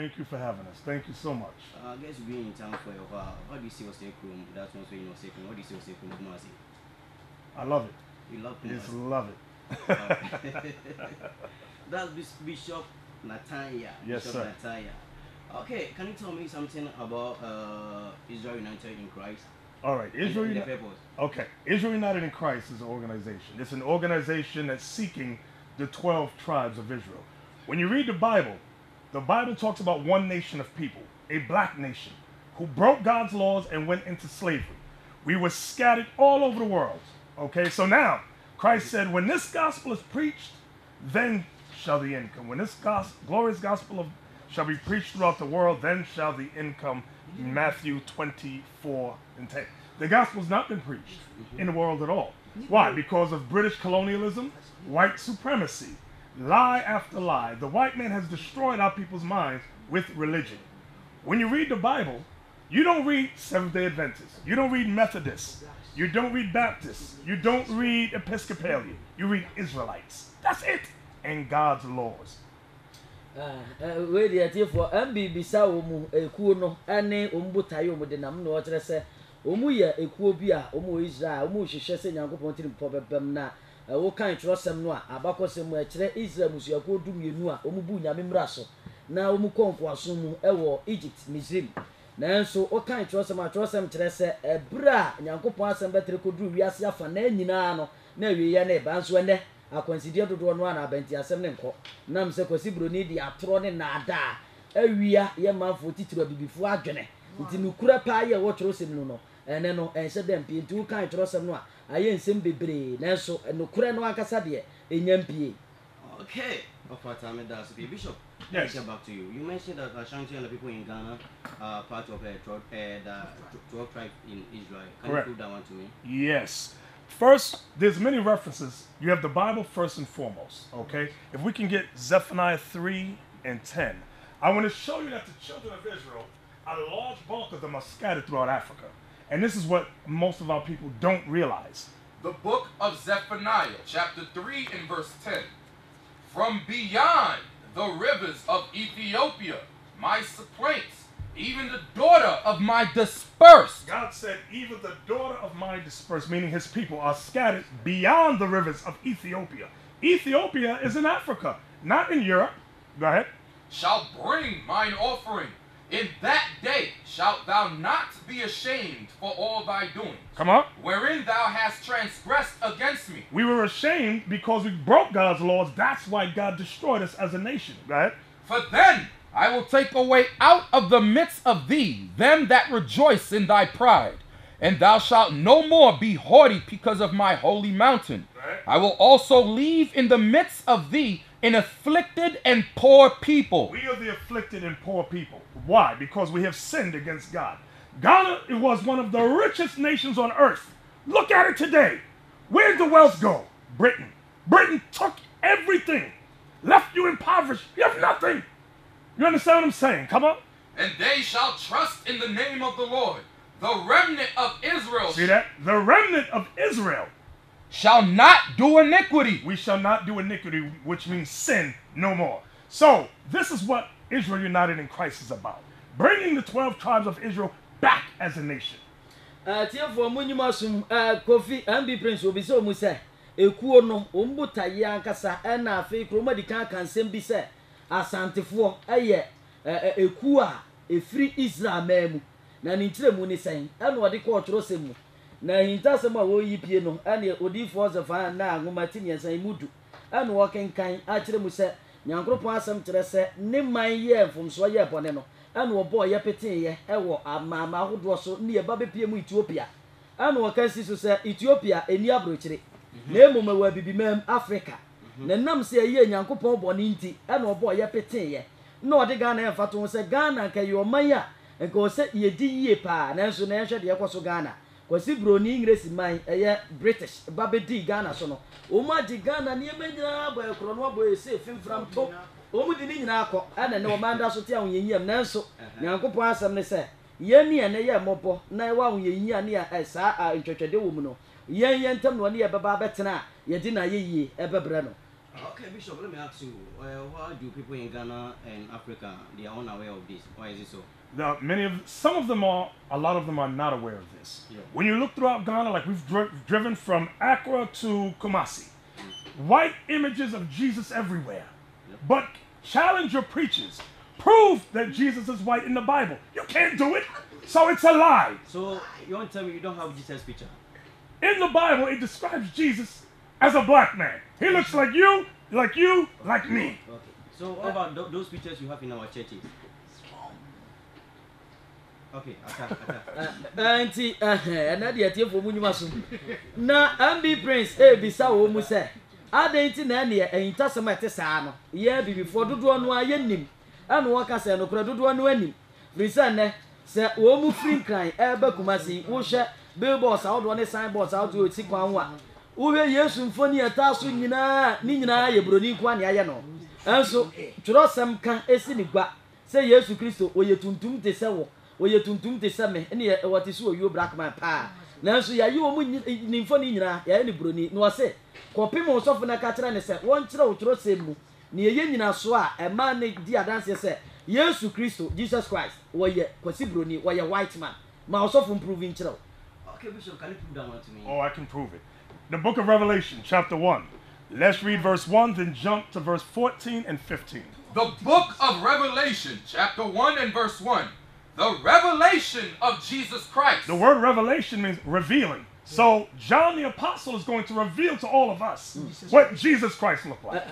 Thank you for having us. Thank you so much. I guess you've been in town for a while. How do you see Osei Kurom? That's one thing you're saying. How do you see Osei Kurom Kumasi? I love it. You love Kumasi? Just love it. That's Bishop Natanya. Yes, Bishop sir. Natanya. Okay, can you tell me something about Israel United in Christ? All right, Israel United. Okay, Israel United in Christ is an organization. It's an organization that's seeking the 12 tribes of Israel. When you read the Bible talks about one nation of people, a black nation, who broke God's laws and went into slavery. We were scattered all over the world. Okay, so now Christ said, when this gospel is preached, then shall the end come. When this glorious gospel shall be preached throughout the world, then shall the end come. Matthew 24:10. The gospel's not been preached in the world at all. Why? Because of British colonialism, white supremacy, lie after lie. The white man has destroyed our people's minds with religion. When you read the Bible, you don't read Seventh-day Adventists. You don't read Methodists. You don't read Baptists. You don't read Episcopalian. You read Israelites. That's it. And God's laws. We dey here for MBBsa omu ekuo no ane ombutaye omu de nam no okyere se omu ye ekuo bi a omu Israel omu hwehwe se Nyankopon tiri mpo bebem na wo kan kyerosem no a abakosem akyere Israel musuako dumienu a omu bu nyame mmra so na omu konfo aso mu ewo Egypt Misrim nanso wo kan kyerosem kyere se ebra Nyankopon asem betre kodru wiase afa na nyina no na wiye na eba nso ene akwansidie dodo no ana abanti asem ne nko na mse kwasi broni di atro ne na ada awia ye manfo titiro bibifu adwene nti nukura pa ye wo tro sem no ene no ense dem pie nti wo kan tro sem no a ye nsem bebre nanso nukura no akasa de enyam pie. Okay, Opatame Das Bishop. Yes. Let's get back to you. You mentioned that Ashanti and the people in Ghana are part of a 12 tribe in Israel. Can correct. You prove that one to me? Yes. First, there's many references. You have the Bible first and foremost, okay? If we can get Zephaniah 3:10, I want to show you that the children of Israel, a large bulk of them are scattered throughout Africa. And this is what most of our people don't realize. The book of Zephaniah, chapter 3:10. From beyond the rivers of Ethiopia, my supplants, even the daughter of my dispersed. God said, even the daughter of my dispersed, meaning his people are scattered beyond the rivers of Ethiopia. Ethiopia is in Africa, not in Europe. Go ahead. Shall bring mine offering. In that day shalt thou not be ashamed for all thy doings. Come on. Wherein thou hast transgressed against me. We were ashamed because we broke God's laws. That's why God destroyed us as a nation. Go ahead. For then I will take away out of the midst of thee them that rejoice in thy pride, and thou shalt no more be haughty because of my holy mountain. Right. I will also leave in the midst of thee an afflicted and poor people. We are the afflicted and poor people. Why? Because we have sinned against God. Ghana, it was one of the richest nations on earth. Look at it today. Where did the wealth go? Britain. Britain took everything, left you impoverished. You have nothing. You understand what I'm saying? Come on. And they shall trust in the name of the Lord. The remnant of Israel. See that? The remnant of Israel shall not do iniquity. We shall not do iniquity, which means sin no more. So this is what Israel United in Christ is about. Bringing the 12 tribes of Israel back as a nation. Asantefo aye eku a efri Israel memu na nkyiremu ne san ana ode ko tworosemu na hintasem a wo yipie no ana odi force fa na agomati ne san mudu ana wo kenkan a kyiremu se Nyankopon asem kyire se ne man ye mfomso ye bone no ana wo bo ye peten ye ewo amama hodo so ne ye babepie mu Ethiopia ana wo kan si so se Ethiopia eni abrochire na emoma wa bibimam Africa. Nenam se ye Nyankopon bone nti ana obo ye peten ye na odi Ghana e fato se Ghana nka ye omanya nka o se ye di ye pa na nso na ye hwede ye kwaso Ghana kwasi broni ingresi man ye British babedi Ghana so no o ma di Ghana ne emenya ba ekro no abo ese fimfram to o mu di ni nyina akọ ana ne o manda so te awon ye nyam na nso Nyankopon asem ne se ye ne ene ye mobo na wa awon ye nyia ne a sa a ntwetwede wo mu no ye ntam no ne ye baba betena ye di na ye yie ebebre no. Okay, Bishop, let me ask you, why do people in Ghana and Africa, they are unaware of this? Why is it so? Now, some of them are, a lot of them are not aware of this. Yeah. When you look throughout Ghana, like we've driven from Accra to Kumasi, white images of Jesus everywhere. Yeah. But challenge your preachers. Prove that Jesus is white in the Bible. You can't do it, so it's a lie. So you want to tell me you don't have Jesus' picture? In the Bible, it describes Jesus as a black man. He looks like you, like you, like me. Okay. So what about those pictures you have in our churches? Okay, Auntie, na MB Prince, bisa wo mu se. Adanti na na e ntasema te saa no. Ye bi before dodo no aye nim. Anu waka se no kura dodo no anim. Risa ne se wo mu free crime e ba Kumasi, wo hwe billboards out one signboards out o ti kwan wa. Wo hwe Yesu mfoni eta so nyina, ni nyina ye broni kwa ne aye no. Enso tworo sem kan esi ni gwa. Se Yesu Kristo oye tuntum te se wo. Oye tuntum te seme ene ye watisi oyo black man pa nanso ya ye omu nimfo ni nyina ya ne broni no wase kopim osofo na ka kire ne se won kire otro semu ne ye nyina so a e man ne di adanse se Yesu Kristo Jesus Christ wo ye kwasi broni wo ye white man ma osofo improving kire. Okay, Bishop, can you prove that one to me? Oh, I can prove it. The book of Revelation chapter 1. Let's read verse 1 then jump to verse 14 and 15. The book of Revelation chapter 1 and verse 1. The revelation of Jesus Christ. The word revelation means revealing. So John the Apostle is going to reveal to all of us what Jesus Christ looked like.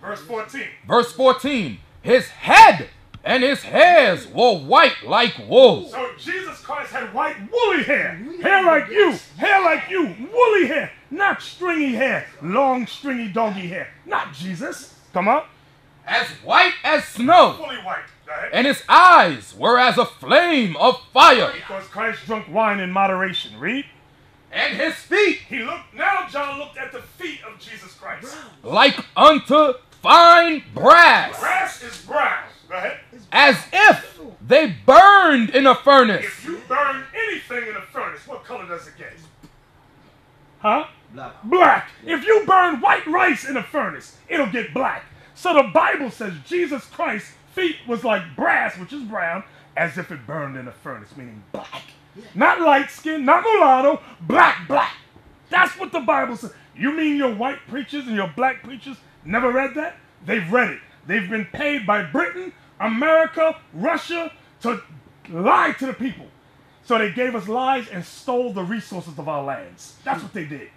Verse 14. Verse 14. His head and his hairs were white like wool. So Jesus Christ had white woolly hair. Hair like you. Hair like you. Woolly hair. Not stringy hair. Long stringy doggy hair. Not Jesus. Come on. As white as snow. Fully white. And his eyes were as a flame of fire. Because Christ drank wine in moderation. Read. And his feet. He looked. Now John looked at the feet of Jesus Christ. Like unto fine brass. Brass is brass. As if they burned in a furnace. If you burn anything in a furnace, what color does it get? Huh? Black. Black. If you burn white rice in a furnace, it'll get black. So the Bible says Jesus Christ's feet was like brass, which is brown, as if it burned in a furnace, meaning black. Not light skin, not mulatto, black, black. That's what the Bible says. You mean your white preachers and your black preachers never read that? They've read it. They've been paid by Britain, America, Russia to lie to the people. So they gave us lies and stole the resources of our lands. That's what they did.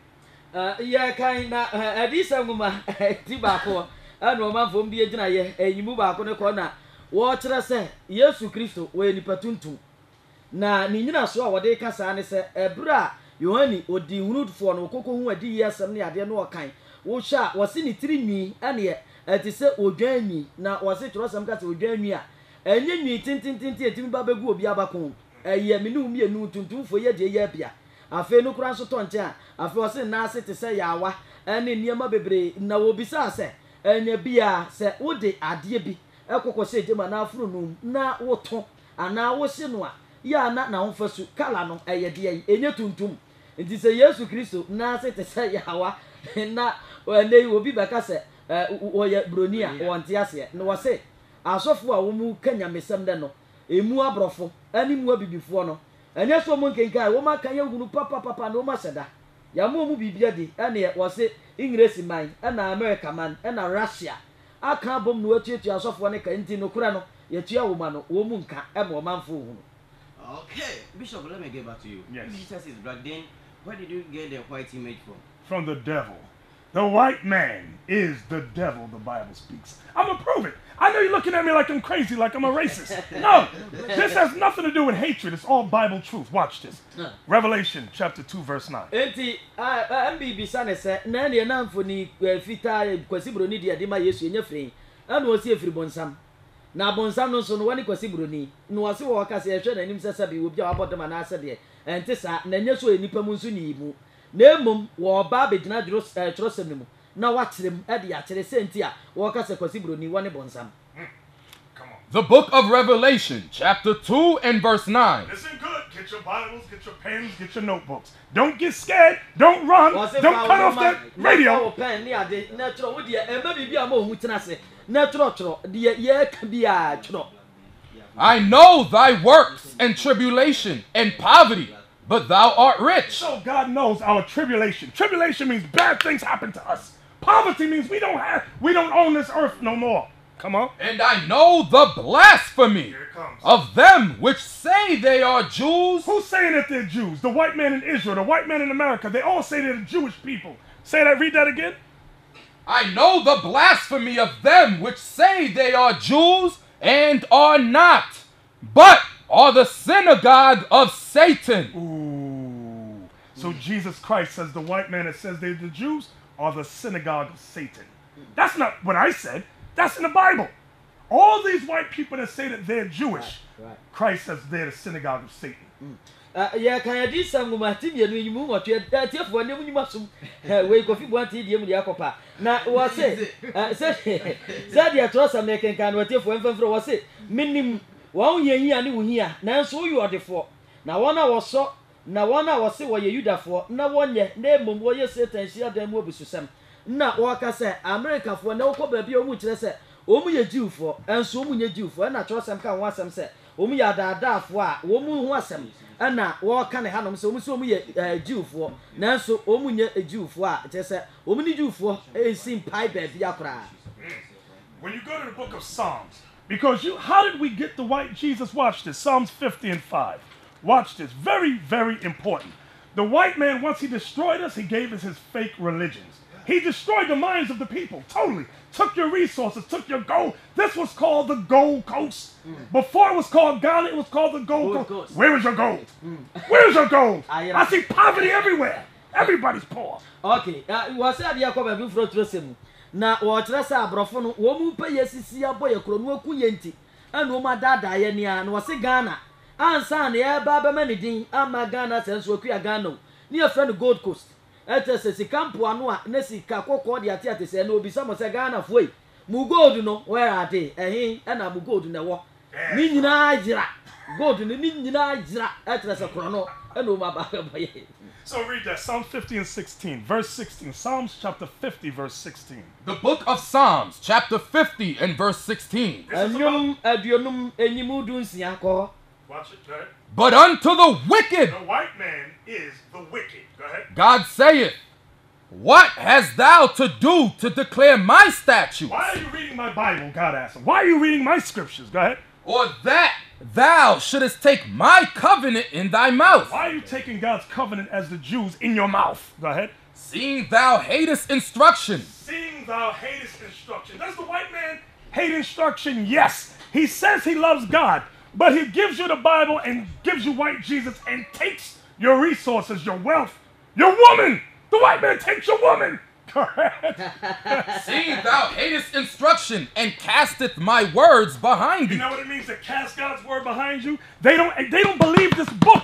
Yeah, kinda. Adisa nguma tibako. Ano manfo mbi ejina ye enyimu baako ne ko na wo kire se Yesu Kristo we nipa tuntum. Na ni nyina so a wode kasa ne se ebra Yohani odi hunudfo no kokko hu adi yesem ne ade no okan. Wo sha wose ni tirinwi ane etise odwanni na wase trosam kata odwanni a enye nwi tintintinti etimi babegu obi abakon eye menu mienu tuntumfo ye de ye bia afe no kura so tonche a afe wose na ase tise yawa ene niema bebre na wobisa ase enye bia se wode ade bi ekokose jema na afrunum na woto ana wose no a ya na na honfasu kala no eye de enye tuntum ntise Yesu Kristo na ase tise yawa na ene obi baka se oye bronia wonte ase no wase asofo a wo mu kanya mesem de no emu abrofo ani mu abibifo no anya so mu nkenka wo ma kan yagunu papa no ma seda ya mu mu bibia de ene wase ingresi man ena America man ena Russia aka bom no atuatu asofo ne kan tin no kura no yatua wo ma no wo mu nka e mo manfo hu no. Okay, Bishop, let me get back to you. Yes. Jesus is black, then where did you get the white image from? From the devil. The white man is the devil, the Bible speaks. I'm going to prove it. I know you're looking at me like I'm crazy, like I'm a racist. No, this has nothing to do with hatred. It's all Bible truth. Watch this. Revelation chapter 2, verse 9. Nemum wo ba be jina jiro trosem nemu Now watch them at the Sentia, Walker Sekosibruni, one bonsam. The book of Revelation, chapter 2 and verse 9. Listen good. Get your Bibles, get your pens, get your notebooks. Don't get scared. Don't run. Don't cut off that radio. I know thy works and tribulation and poverty, but thou art rich. So God knows our tribulation. Tribulation means bad things happen to us. Poverty means we don't own this earth no more. Come on. And I know the blasphemy of them which say they are Jews. Who's saying that they're Jews? The white man in Israel, the white man in America. They all say they're the Jewish people. Say that, read that again. I know the blasphemy of them which say they are Jews and are not, but are the synagogue of Satan. Ooh. So Jesus Christ says the white man that says they're the Jews are the synagogue of Satan. That's not what I said. That's in the Bible. All these white people that say that they're Jewish, right. Christ says they're the synagogue of Satan. Na waka say America for no problem be omu kire say omu ye Jew for enso omu ye Jew for na chọ sem kan wasem say omu ya daada for a omu hu asem na waka ne hanom say omu so omu ye Jew for na enso omu ye Jew for a kire say omu ni Jew for ensin pai be bia kra. When you go to the book of Psalms, because you how did we get the white Jesus? Watch this, Psalms 50 and 5. Watch this, very, very important. The white man, once he destroyed us, he gave us his fake religions. He destroyed the minds of the people, totally. Took your resources, took your gold. This was called the Gold Coast. Mm. Before it was called Ghana, it was called the Gold Coast. Where is your gold? Mm. Where is your gold? I see poverty everywhere. Everybody's poor. Okay. Was that Jacob and Bufro Trosemu? Now, what Rasa Brofono, Womu Payasisia Boya Kromo Kuyenti, and Woma Dadianian was a Ghana. And San, yeah, Baba Manidin, and my Ghana says Wokiagano, near friend of Gold Coast. Etesesi kampo ano a na sika kokko de ate atese na obi samo se Ghana foi mu gold no where are they ehin na mu gold na wo ni nyina jira gold ni nyina jira etese kro no na o ma ba boye. So read that Psalm 50 and 16 verse 16. Psalms chapter 50 verse 16. The book of Psalms chapter 50 and verse 16. Aduonum enyimu dunsia ko. Watch it, go ahead. But unto the wicked, the white man is the wicked. Go ahead. God saith, what hast thou to do to declare my statutes? Why are you reading my Bible? God asked him. Why are you reading my scriptures? Go ahead. Or that thou shouldest take my covenant in thy mouth. Why are you taking God's covenant as the Jews in your mouth? Go ahead. Seeing thou hatest instruction. Seeing thou hatest instruction. Does the white man hate instruction? Yes. He says he loves God. But he gives you the Bible and gives you white Jesus and takes your resources, your wealth, your woman. The white man takes your woman. Seeing thou hatest instruction and casteth my words behind thee. You know what it means to cast God's word behind you? They don't believe this book.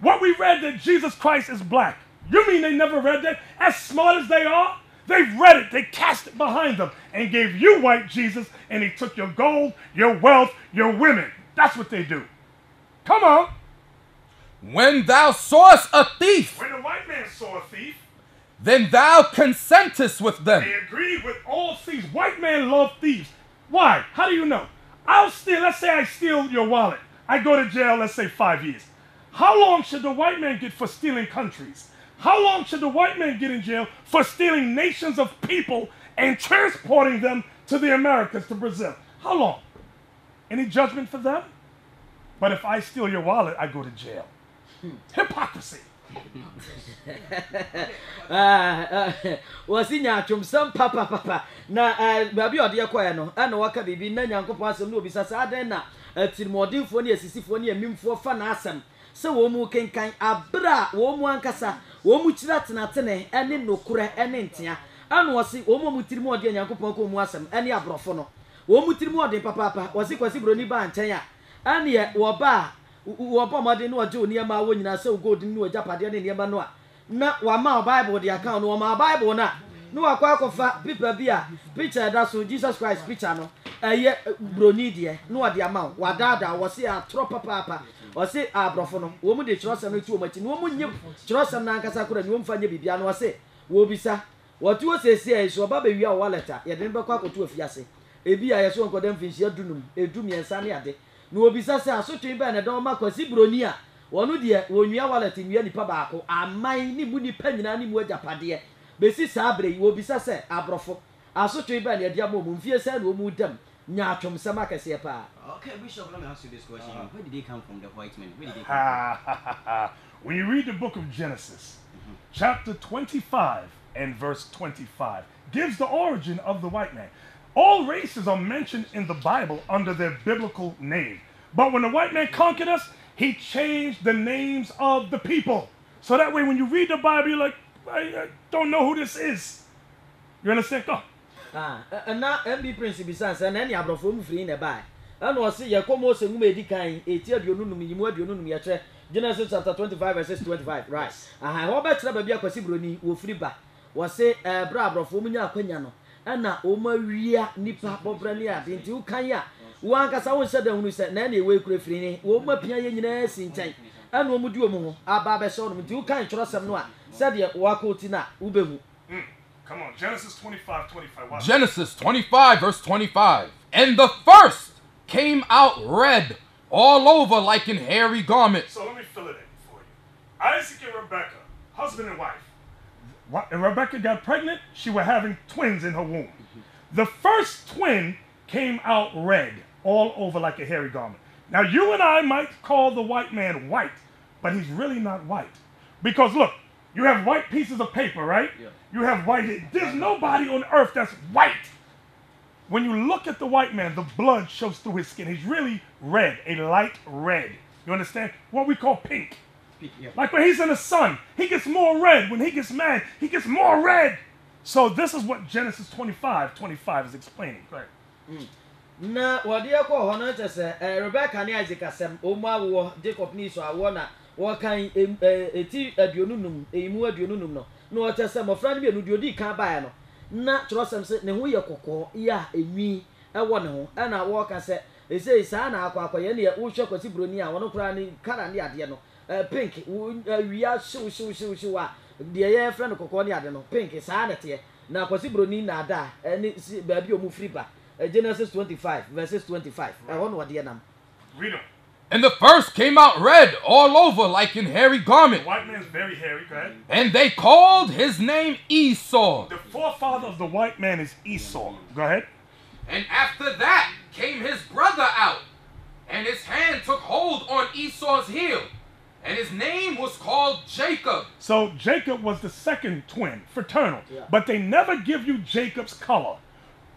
What we read that Jesus Christ is black. You mean they never read that? As smart as they are, they've read it. They cast it behind them and gave you white Jesus and he took your gold, your wealth, your women. That's what they do. Come on. When thou sawest a thief. When the white man saw a thief. Then thou consentest with them. They agreed with all thieves. White men love thieves. Why? How do you know? I'll steal. Let's say I steal your wallet. I go to jail, let's say 5 years. How long should the white man get for stealing countries? How long should the white man get in jail for stealing nations of people and transporting them to the Americas, to Brazil? How long? Any judgment for them? But if I steal your wallet, I go to jail. Hypocrisy. Was in Yachum, some papa. Now, Baby or dear Quayano, and Waka Bibi, Nanko Passam, no business, Adena, Timodin for near Sisiphonia, Mim for Fanasam. So, Womu can kind Abra, Womuan Casa, Womuchat Natane, and in Nokura and Intia, and was it Womutimodia Yanko Pongo Mwasam, and Yabrofono. Womutimua de papa, was it was Bruniba and Tanya, and yet Waba, Wabama de Noa Junior, my woman, so good in New Japan, near Manoa. Not Wama Bible, the account, Wama Bible, not. No akwa kofa people bia picture that so Jesus Christ picture no eye broni de no ode ama wa dada wo se atro papa wo se abrofo no wo mu de chirosem no ti wo machi no mu nyem chirosem na nkasa kora ni wo mfa nya bibia no wo se wo bisa wo ti wo sesi e so baba wi a wo letter ye de be kwa koto afiase e bia ye so nko dem finhia dunum edum ye nsa ne ade no wo bisa se asotwe be na don makwasi broni a wo no de wo nwia wallet nwia nipa baako aman ni mu nipa nyina ni mu ajapade besi sabre wo bisa se abrofo asotwe ba ne dia mom mfie se na omu dam nya atwom se makase pa. Okay, Bishop, let me ask you this question. Where did they come from, the white men? Where did they come from? When you read the book of Genesis, chapter 25 and verse 25 gives the origin of the white man. All races are mentioned in the Bible under their biblical name. But when the white man conquered us, he changed the names of the people. So that way when you read the Bible, you're like, I don't know who this is. You understand? Go. And now MB Prince Bisans and any Abraham free in a buy. And was see your comos and made the kind, a tear you know me, you know me, Genesis chapter 25, verse 25. Right. I hope that's never be a possibility with free back. Was say a brabber of Fumina Queniano. And now, Omaria Nipa Bobrania, didn't you can ya? One cast I said, and we said, Nanny will crave free, Woma Pianess in time. And what would you move? A barber son, you can't trust some one. Said your Wakotina, Ubemu. Come on, Genesis 25:25. Watch. Genesis 25, verse 25. And the first came out red all over like in hairy garments. So let me fill it in for you. Isaac and Rebekah, husband and wife. And Rebekah got pregnant. She was having twins in her womb. The first twin came out red all over like a hairy garment. Now you and I might call the white man white, but he's really not white. Because look, you have white pieces of paper, right? Yeah. You have white. There's nobody on earth that's white. When you look at the white man, the blood shows through his skin. He's really red, a light red. You understand? What we call pink. Yeah. Like when he's in the sun, he gets more red. When he gets mad, he gets more red. So this is what Genesis 25:25 is explaining. Right. Na wadiako honotese Rebekah ni Isaac asem omawo Jacob ni so awona wokan eti aduonunum eimu aduonunum no na otese mofra ne bienu duodi kan bae no na trosem se ne ho ye kokko ya enwi ewo ne ho ana woka se esei sa na akwakwa ye ne wo hwe kwasi broni a wono kura ni kara ne ade no pink wiya shu a de ye frɛ ne kokko ne ade no pink sa na te na kwasi broni na ada ani ba bi omu friba. Genesis 25, verses 25. Right. I wonder what the name. Read them. And the first came out red all over like in hairy garment. The white man's very hairy, go ahead. And they called his name Esau. The forefather of the white man is Esau. Go ahead. And after that came his brother out, and his hand took hold on Esau's heel, and his name was called Jacob. So Jacob was the second twin, fraternal. Yeah. But they never give you Jacob's color.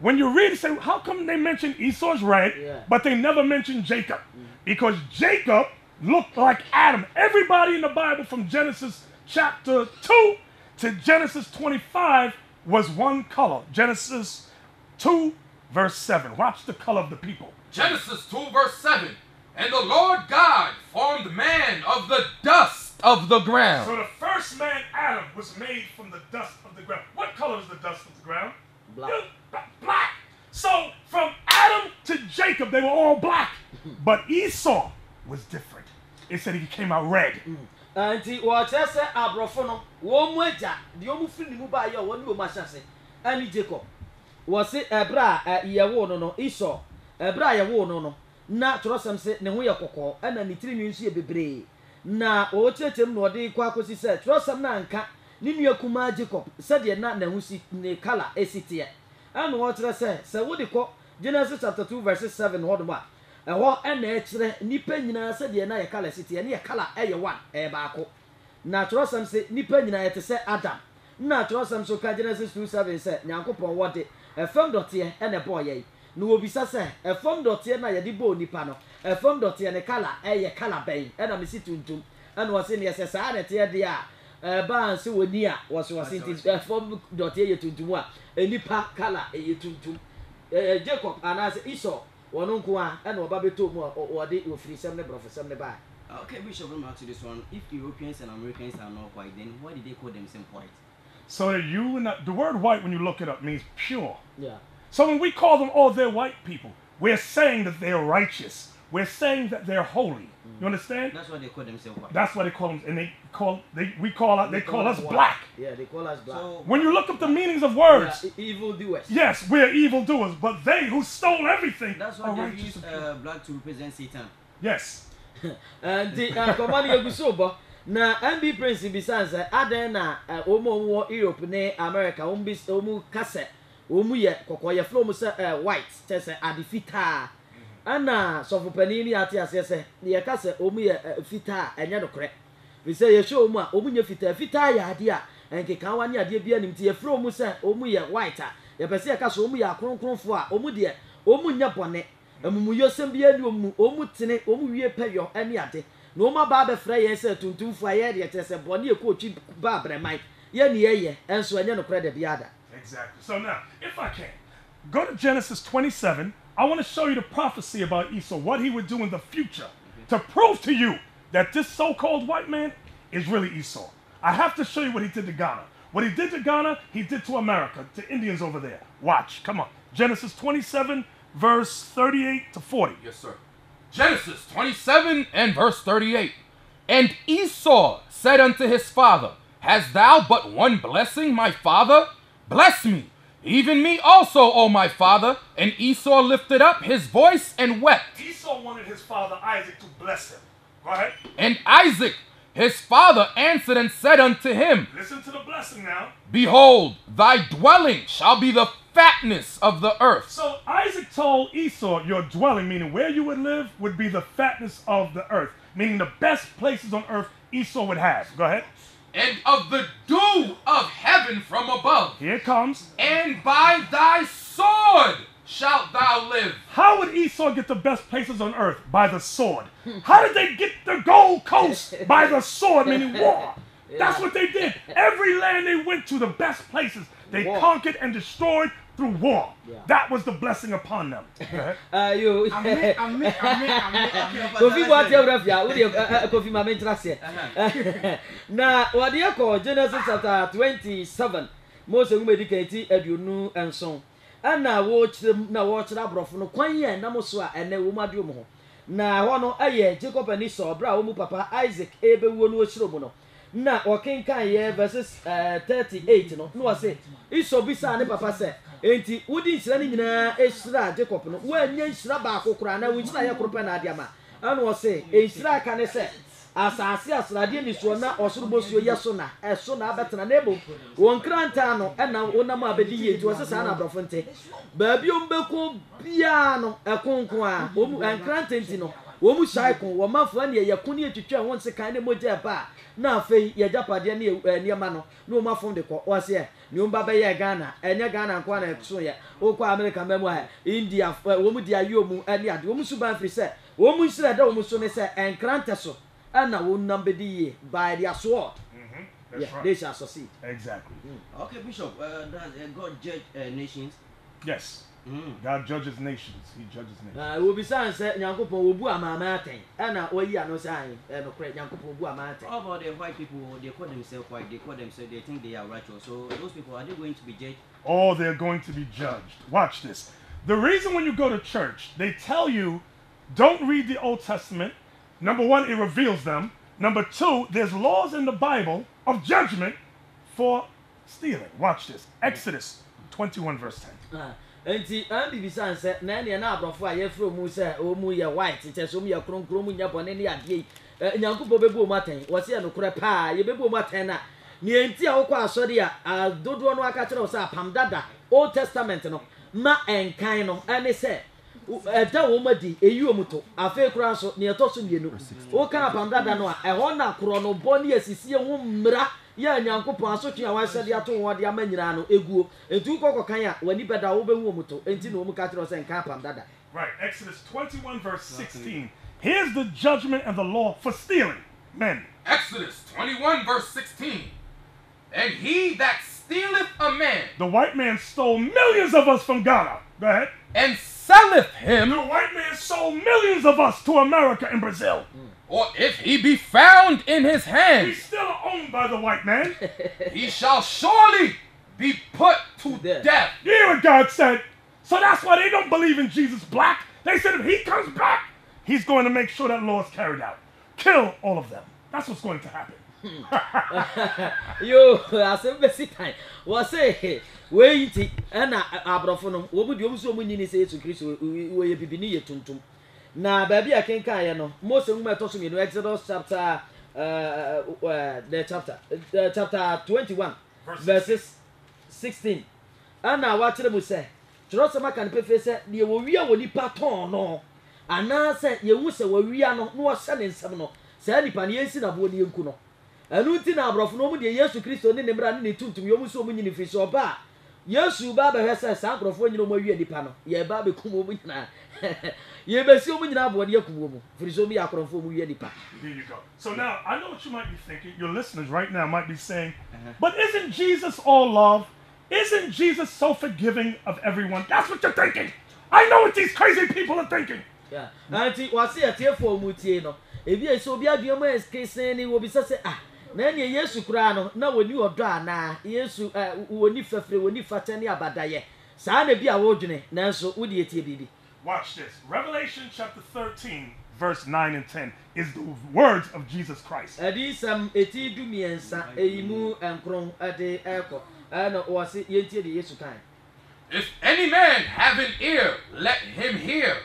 When you read, say, how come they mention Esau's red, yeah, but they never mention Jacob? Because Jacob looked like Adam. Everybody in the Bible from Genesis chapter 2 to Genesis 25 was one color. Genesis 2, verse 7. Watch the color of the people. Genesis 2, verse 7. And the Lord God formed man of the dust of the ground. So the first man, Adam, was made from the dust of the ground. What color is the dust of the ground? Black. Black. So from Adam to Jacob, they were all black. But Esau was different. It said he came out red. And he was just a abrofono. One way that the only thing you buy your one woman says, and Jacob was it a bra at Yawono, Esau, a bra Yawono, not trust him, said Nehuya Coco, and then the 3 minutes be brave. Now, all Chetem, what they quackosi said, trust him, Nanka, Nimia Kuma Jacob, said you're not Nehusi, Necala, a city. And what I say, so what they call Genesis chapter 2, verses 7, what one. And what an extra nipenina said the Naya Cala city and your color, a one, a barco. Natural some say nipenina to say Adam. Natural some so can Genesis 2:7 said, Nancopon what it, a firm dotier and a boy, no bisasa, a firm dotier, Naya di bo nipano, a firm dotier and a color, a color bay, and a missitun, and was in your society, dear. Bansu wenia was it from dotier tuntumwa enipa kala eyetuntum Jacob anase Esau wononko a na oba beto mu ode ofirisem ne brofesem ne ba. Okay, we should remark to this one. If Europeans and Americans are not white, then why did they call themselves white? So that you, not, the word white, when you look it up, means pure. Yeah. So when we call them, oh, they're white people, we're saying that they're righteous. We're saying that they're holy. You understand? That's why they call themselves white. That's why they call them, and they call, they call us white. Black. Yeah, they call us black. So, when you look up the meanings of words, evildoers. Yes, we're evildoers, but they who stole everything. That's why they use black to represent Satan. Yes. And the command you sober. Na MB Prince Bisanza Adena Omo Europe ne America Omu Kase Omu ye Kokoye Flow se white Tese Adifita Anna Sofu Penini Ati Asese Ye Kase Omu ye Fita Enya Nokre Vise Ye Show Omu Omu ye Fita Fita ya Adia Enke Kawani Adie Bia Nimti Ye Flow Omu se Omu ye white Ye Pese Ye Kase Omu ye Akron Kron Fwa Omu die Omu nye Bone Omu Yosem Bia Ni Omu Tine Omu Ye Peyo Eni Ade No ma babe frey said to fire yet as a bonnie coach Barbara Mike. Yen and so I no credit the other. Exactly. So now, if I can, go to Genesis 27. I want to show you the prophecy about Esau, what he would do in the future, to prove to you that this so-called white man is really Esau. I have to show you what he did to Ghana. What he did to Ghana, he did to America, to Indians over there. Watch. Come on. Genesis 27, verse 38 to 40. Yes, sir. Genesis 27 and verse 38. And Esau said unto his father, Hast thou but one blessing, my father? Bless me, even me also, O my father. And Esau lifted up his voice and wept. Esau wanted his father Isaac to bless him. Go ahead. And Isaac, his father, answered and said unto him, Listen to the blessing now. Behold, thy dwelling shall be the fatness of the earth. So Isaac told Esau, your dwelling, meaning where you would live, would be the fatness of the earth, meaning the best places on earth Esau would have. Go ahead. And of the dew of heaven from above. Here it comes. And by thy sword shalt thou live. How would Esau get the best places on earth? By the sword. How did they get the Gold Coast? By the sword, meaning war. Yeah. That's what they did. Every land they went to, the best places, they conquered and destroyed through war. Yeah. That was the blessing upon them. Now, what do you call Genesis chapter 27? Most of you and so. And now watch them, now watch that bro from Quenya, Namoswa, and the woman Dumo. Now, one aye, Jacob and Esau, Brahmu Papa, Isaac, Abe, one was Robono. Now, or King Kanye verses 38, no, I say, Esau Bissani Papa said. Enti udi sirani na esra Jacob no we nya sira ba akokora na we sira yakropa na adiama anu o se esra ka ne se asase asrade ni so na osorobosio yeso na eso na abetena na ebo won kranta no e na wonam abedi ye ti o se sa na abrofo nte ba biom beko bia no ekonkon a omu enkranta nti no omu sai kon wo mafo na ye koni etwetwa won se kan ne moja ba na afei ye japade ne niema no na o mafo de ko o se ni umba be ye Ghana enye Ghana kwa na ekso ye okwa America memu ha India wo mu dia yo mu ani ade wo mu suban firi se wo mu nsira da wo mu so ne se enkranta so ana wo number di by their sword. Yeah, right. They shall succeed. Exactly. Okay, Bishop, does God judge nations? Yes. God judges nations. He judges nations. How about the white people? They call themselves white. They call themselves. They think they are righteous. So those people, are they going to be judged? Oh, they're going to be judged. Watch this. The reason when you go to church, they tell you, don't read the Old Testament. Number one, it reveals them. Number two, there's laws in the Bible of judgment for stealing. Watch this. Exodus 21 verse 10. Enti ambi bisan se na ne na abrofo a ye from Musa o mu ye white che so mu ye kronkron mu nya bone ne ade nyankopo bebu o maten wo se ye no kure pa ye bebu o maten na ne enti a wo kwa asori a dodo no aka kire wo se apam dada Old Testament no ma enkan no ane se da wo madi eyi o muto afa kura so ne etoso mienu wo ka apam dada no a ehon na kro no bone asisie ho mra ya nyankopo asotu ya wasade ato wode amanyira no eguo entu kokokan ya wani beda wo bewu omuto enti no omukatro se nka pam dada. Right. Exodus 21 verse 16. Here's the judgment and the law for stealing men. Exodus 21 verse 16. And he that stealeth a man. The white man stole millions of us from Ghana. Go ahead. And selleth him. The white man sold millions of us to America and Brazil. Or if he be found in his hand. We still own slain by the white man, he shall surely be put to death. Hear what God said. So that's why they don't believe in Jesus black. They said if he comes back, he's going to make sure that law is carried out. Kill all of them. That's what's going to happen. Yo, I said, "Bessie time." Was say, "Wait, and Abrafonum, what would you so many say to Christ? We be near Tuntum. Now, baby, I can't carry no most of my tossing in Exodus chapter, chapter 21, verses 16. And now, what did we say? Jerusalem can pay face, the warrior will depart on no, and now said, You will say, We are not more selling some no, Sandy Paniasin of Woody and Kuno. Anutina bro no de Yesu Kristo ne nebra ne tuntum yo muso munyi ne fiso ba Yesu ba ba hesa sankrofo nyino mo wi adipa no ye ba be kumo mu nyina ye be si mu nyina bo de akubo mu fiso mi akrofo mu wi adipa. Here you go. So now I know what you might be thinking. Your listeners right now might be saying, but isn't Jesus all love? Isn't Jesus so forgiving of everyone? That's what you're thinking. I know what these crazy people are thinking. Yeah. Auntie wasi atefo mutie no. Ebi e so bi aduam e skese ni wo bi se ah na ne Yesu kura no na woni odo ana Yesu woni fefre woni fatani abadaye sa na bi a wo dwene nanso wo de tie bibi. Watch this. Revelation chapter 13 verse 9 and 10 is the words of Jesus Christ. Adisam eti dumiensa eimu enkron ade eko ana wo se yentie de Yesu kan. If any man have an ear, let him hear.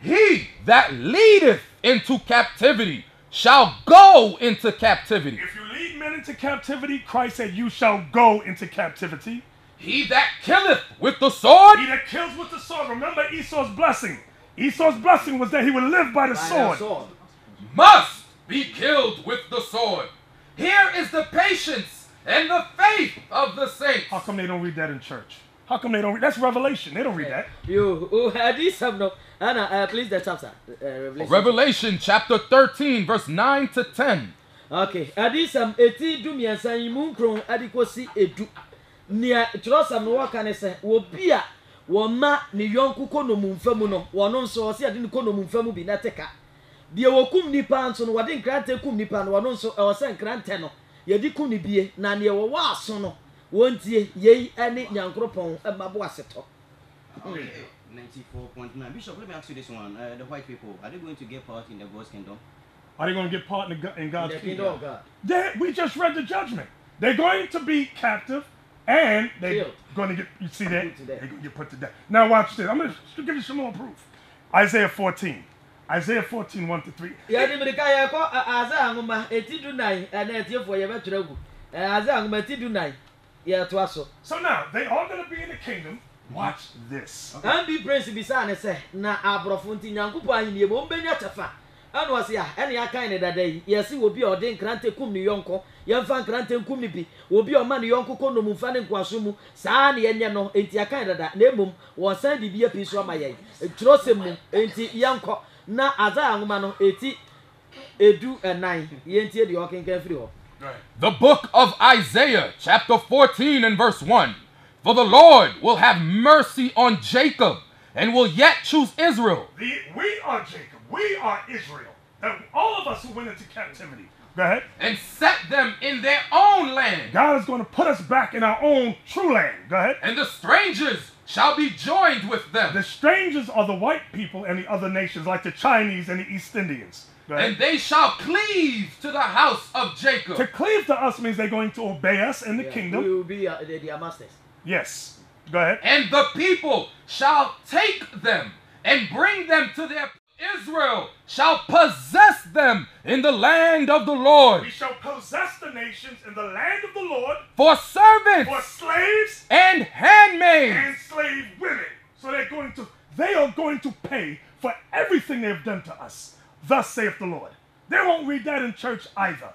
He that leadeth into captivity shall go into captivity. If you lead men into captivity, Christ said, you shall go into captivity. He that killeth with the sword. He that kills with the sword. Remember Esau's blessing. Esau's blessing was that he would live by the sword. Must be killed with the sword. Here is the patience and the faith of the saints. How come they don't read that in church? How come they don't read? That's Revelation. They don't read that. You please the chapter. Revelation chapter 13, verse 9 to 10. Okay. Adisam eti dumiansa imunkron adikosi edu. Nia trosam no waka ne se obia wo ma ne yonku konomu mfamu no wono nso se ade ne konomu mfamu bi na teka. Die wokum nipa nso no wade nkrante kum nipa no wono nso e se nkrante no yedi kum ne bie na ne wo wa aso no. Okay. 94.9. Bishop, let me ask you this one. The white people, are they going to get part in the God's kingdom? Are they going to get part in God's kingdom? We just read the judgment. They're going to be captive and they're going to get, you see that? They're going to get put to death. Now watch this. I'm going to give you some more proof. Isaiah 14. Isaiah 14, 1 to 3. So now they are going to be in the kingdom. Watch this. And be praised beside and say, "Na abrofunti nyangupa ini bombeni atafa." And was ya any kind that day. Yes, will be ordained grante kum ni yonko. Yamfan grante kum ni bi. Will be a man yonko kono mufane kwasumu. Sani enyano enti akainda da nemum was send the beer piece from my eye. Trosemu enti yanko na azangumano eti edu and nine. Yenti the walking carefully. The book of Isaiah, chapter 14 and verse 1. For the Lord will have mercy on Jacob and will yet choose Israel. We are Jacob. We are Israel. And all of us who went into captivity. Go ahead. And set them in their own land. God is going to put us back in our own true land. Go ahead. And the strangers shall be joined with them. The strangers are the white people and the other nations like the Chinese and the East Indians. And they shall cleave to the house of Jacob. To cleave to us means they're going to obey us in the kingdom. We will be their masters. Yes. Go ahead. And the people shall take them and bring them to their... Israel shall possess them in the land of the Lord. We shall possess the nations in the land of the Lord. For servants. For slaves. And handmaids. And slave women. So they're going to... They are going to pay for everything they have done to us. Thus saith the Lord. They won't read that in church either.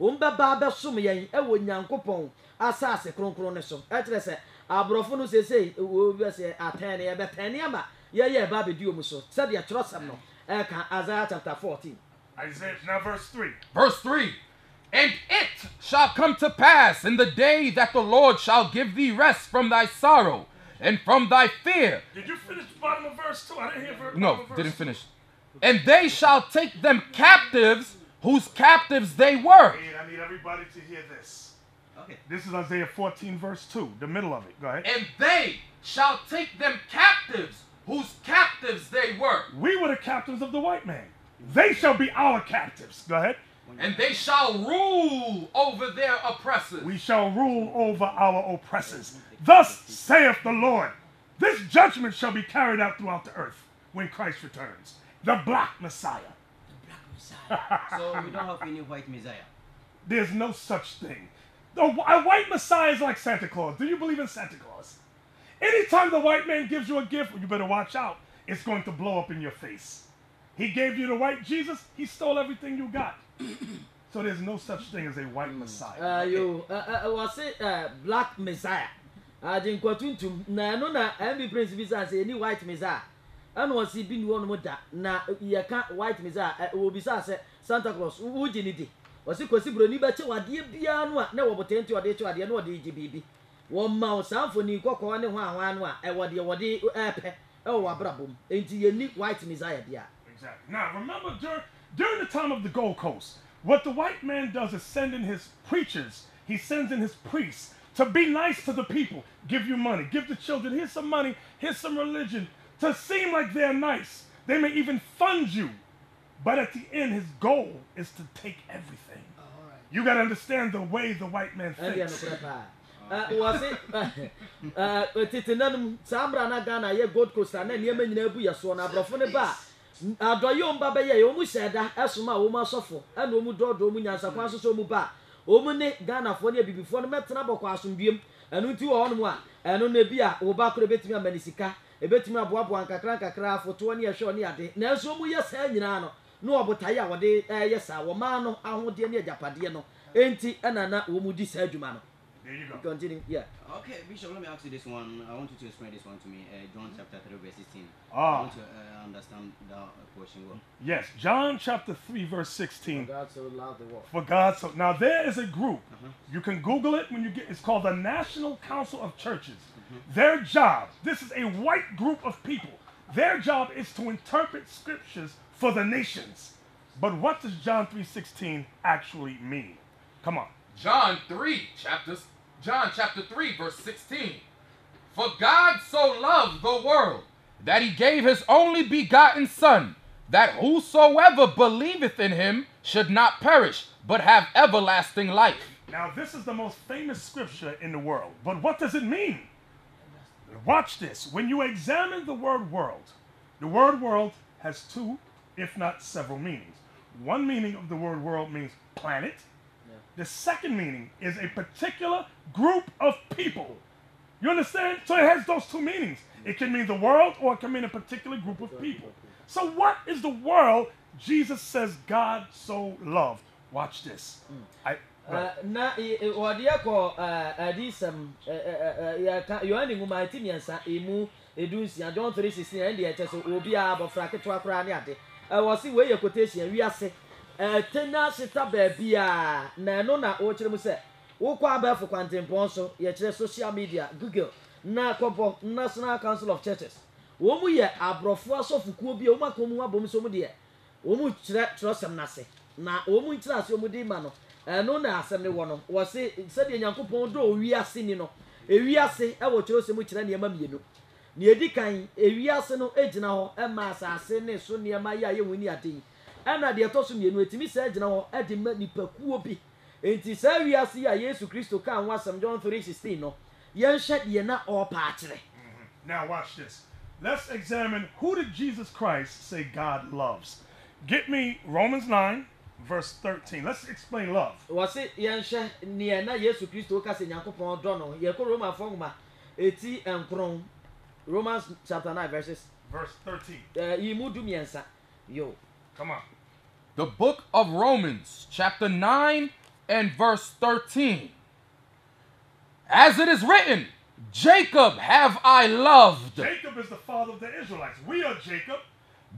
umbe baba sum yen ewo nyankopon asase kronkron ne so ekire se abrofo no sesei obi se atene ye betene ama ye ye ba be di omuso se de trosam no eka Isaiah chapter 14 Isaiah now verse 3 And it shall come to pass in the day that the Lord shall give thee rest from thy sorrow and from thy fear. Did you finish the bottom of verse 2? I didn't hear verse No, verse didn't finish. And they shall take them captives whose captives they were. I need everybody to hear this. Okay. This is Isaiah 14 verse 2, the middle of it. Go ahead. And they shall take them captives whose captives they were. We were the captives of the white man. They shall be our captives. Go ahead. And they shall rule over their oppressors. We shall rule over our oppressors. Thus saith the Lord, this judgment shall be carried out throughout the earth when Christ returns. The black Messiah. The black Messiah. So we don't have any white Messiah. There's no such thing. A white Messiah is like Santa Claus. Do you believe in Santa Claus? Anytime the white man gives you a gift, you better watch out. It's going to blow up in your face. He gave you the white Jesus. He stole everything you got. So there's no such thing as a white Messiah. Was it black Messiah? I didn't go to Nana and be Prince Visa say any white Messiah. And was he been one with that? Now, you can't white Messiah will be Santa Claus. Who did it? Was it possible? You better what you be on what? No, but 10 to a day to a day, no, DGB. One mouse, some for Nico, one, one, and what the oh, a problem. Ain't you need white Messiah, dear? Exactly. Now, remember, during the time of the Gold Coast, what the white man does is send in his preachers. He sends in his priests to be nice to the people. Give you money. Give the children. Here's some money. Here's some religion. To seem like they're nice. They may even fund you. But at the end, his goal is to take everything. Oh, all right. You got to understand the way the white man thinks. Was it? Adoyom baba ye omuseda esoma omasofo ana omudodo omunyansa kwaso so omuba omune ganafo ne bibifo no metena bokwa asomdiem anu nti wo hono a anu na bia wo ba kure betimi amanisika ebetimi aboabo ankakra afoto ne ehwe ne ade na enso omuye saa nyina no no obotaye a wode yesa wo ma no ahode ne ajapade no enti ana na wo mudi saa aduma no. There you go. Continue. Yeah. Okay, Bishop, let me ask you this one. I want you to explain this one to me. John chapter 3, verse 16. Oh. I want to understand that portion well. Yes, John chapter 3, verse 16. For God so loved the world. For God so... Now, there is a group. You can Google it when you get... It's called the National Council of Churches. Their job... This is a white group of people. Their job is to interpret scriptures for the nations. But what does John 3:16 actually mean? Come on. John chapter 3, verse 16. For God so loved the world, that he gave his only begotten Son, that whosoever believeth in him should not perish, but have everlasting life. Now, this is the most famous scripture in the world. But what does it mean? Watch this. When you examine the word world has two, if not several meanings. One meaning of the word world means planet. The second meaning is a particular group of people. You understand? So it has those two meanings. It can mean the world or it can mean a particular group of people. So what is the world? Jesus says God so loved. Watch this. Tena sita bebia na no na o chire mu se wo kwa ba fo kwantempon so ye chire social media Google na kopo National Council of Churches wo mu ye abrofo asofukuo bi o maka mu abom so mu de wo mu chire trosem na se na wo mu chire aso mu de ma no no na asem ne wo no wo se sede nyankopon do wiase ni no ewiase e wo chire so mu chire ne ma mienu ne edi kan ewiase no egina ho e ma asase ne so ne ma ya ye woni ade ana de etosu mienu etimi se agina ho edema nipakuo bi enti sa wiase ya Yesu Kristo ka anwasam John 3:16 no yenhye de na opa akire. Now watch this. Let's examine who did Jesus Christ say God loves. Get me Romans 9 verse 13. Let's explain love. Wase yenhye ne na Yesu Kristo ka se nyankopon do no ye ko Roman fonguma eti enkron Romans chapter 9 verse 13. Imudu miensa yo. Come on. The book of Romans, chapter 9, and verse 13. As it is written, Jacob have I loved. Jacob is the father of the Israelites. We are Jacob.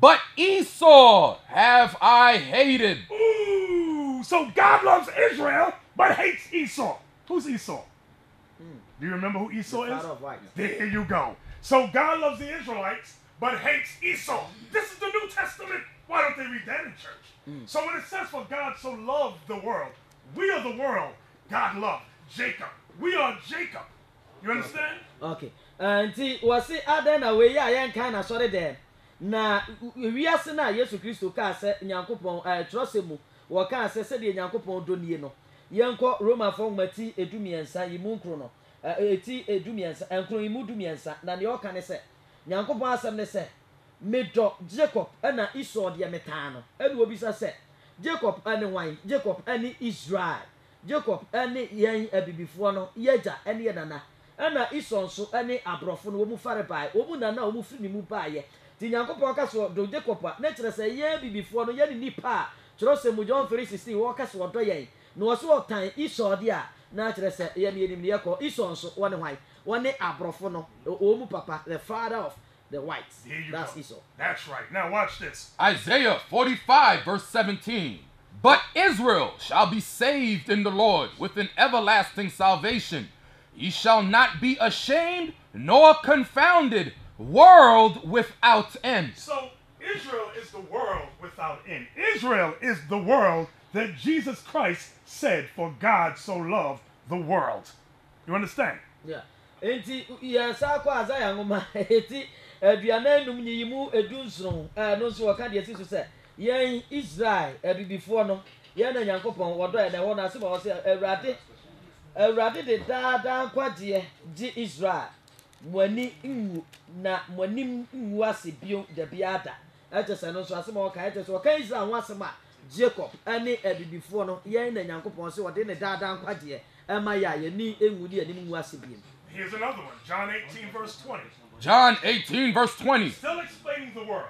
But Esau have I hated. Ooh, so God loves Israel, but hates Esau. Who's Esau? Do you remember who Esau is? There you go. So God loves the Israelites, but hates Esau. This is the New Testament. Why don't they read that in church? So when it says, for God so loved the world, we are the world. God loved Jacob. We are Jacob. You understand? Okay. And was it Adam away? I kind of sorry then. Na wiase na Yesu Kristo ka se Nyankopon trosemu wo ka se se de Nyankopon donie no yenko Roma fo mati edumiensa yimu nkro no eti edumiensa enkro yimu dumiensa na ne o ka ne se Nyankopon asem ne se medo Jacob na Esau de meta no enu obisa se Jacob ani wan Jacob ani Israel Jacob ani yen abibifo no yeja ani yenana na Esau nso ani abrofo no wo mu fare bai wo mu nana wo mu fini mu baaye ti Nyankopon ka so do Jacob na kire se ye bibifo no ye ni pa kire se mu John 3:16 wo ka so do ye no so otan Esau de a na kire se ye ni enim ye ko Esau nso wo ne hwan wo ne abrofo no wo mu papa the father of the whites. That's Esau. That's right. Now watch this. Isaiah 45 verse 17. But Israel shall be saved in the Lord with an everlasting salvation. Ye shall not be ashamed nor confounded, world without end. So Israel is the world without end. Israel is the world that Jesus Christ said, for God so loved the world. You understand? Yeah. Aduane num nyimu edunson no so waka de asisu se yen Israel abibifo no yen na Nyankopon wodo e de wo na se ba wo se awurade de dada kwade ji Israel mwani nwu na mwanim nwu ase bio de biada atese no so ase ma waka atese waka Israel ho ase ma Jacob ani abibifo no yen na Nyankopon se wode ne dada kwade e ma ya ni enwu de anim nwu ase bio. Here's another one, John 18 verse 20. John 18 verse 20. Still explaining the world.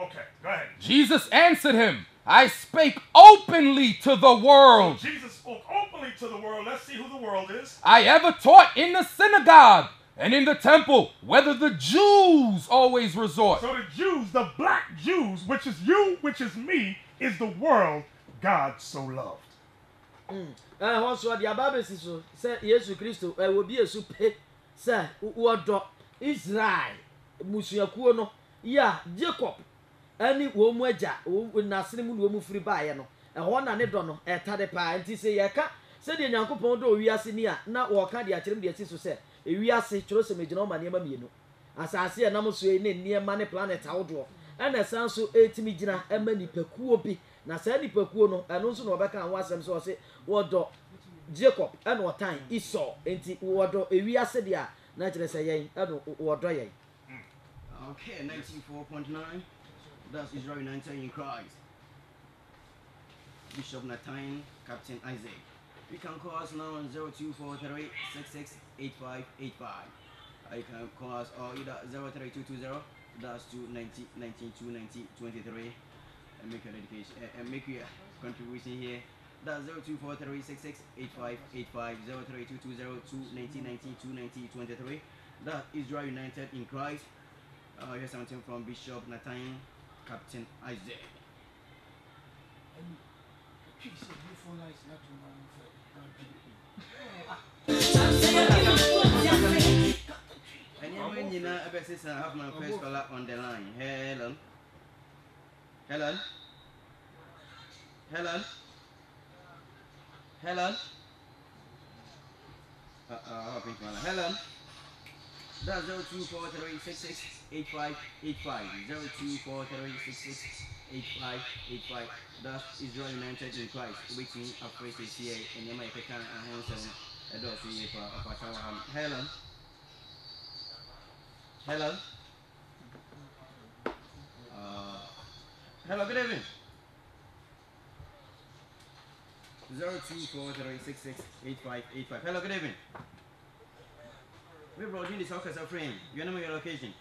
Okay, go ahead. Jesus answered him, I spake openly to the world. So Jesus spoke openly to the world. Let's see who the world is. I ever taught in the synagogue and in the temple, whether the Jews always resort. So the Jews, the black Jews, which is you, which is me, is the world God so loved. Also, the Bible says, Jesus Christ will be a super. Sir, what Israel, Musiakuo no, ya Jacob, any womaja, Nasim woman free by no, and one and a dono, a tadepa, and Tisayaka, said the Yanko Pondo, we are senior, not walking the attempt the assist to say, we are say, chose a major mania mamino. As I see a number swaying near money planet outdoor, and a sound so 8 million and many pecuopi, Nasani pecuono, and also Nobaka and Wasam so say, what dog. Jacob and what time Esau into Wado Area Sedia, naturally saying, I don't what dry. Okay, 94.9. That's Israel 19 in Christ. Bishop Nathan, Captain Isaac. You can call us now on 0243668585. You can call us either 03220, that's 290 19 290 23, and make your dedication and make your contribution here. That's 0243668585, 03220 290 19 290 23. That Israel United in Christ. Here's something from Bishop Nathan, Captain Isaac. And you know, ever since I have my first caller on the line. Hello. Hello. Hello. Helen? Helen? That's 0243668585. 0243668585. That's Israel United in Christ. Waiting up for this year in America and Hanson. I don't see if I can. Helen? Helen? Hello, good evening. 0243668585. Hello, good evening. We brought in the soccer frame. You know your location.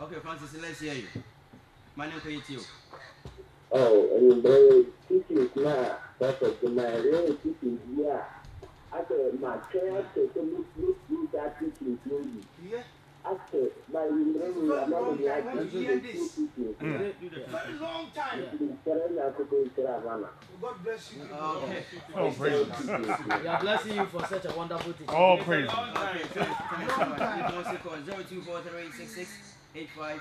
Okay, Francis, let's hear you. My name is Koyitio. Oh, and the teaching now, that's a good teaching here. After my child, look that teaching to after my remaining, I don't very long time. God bless you. Oh, praise God. We are blessing you for such a wonderful teaching. Oh, praise God. Call 0243668585.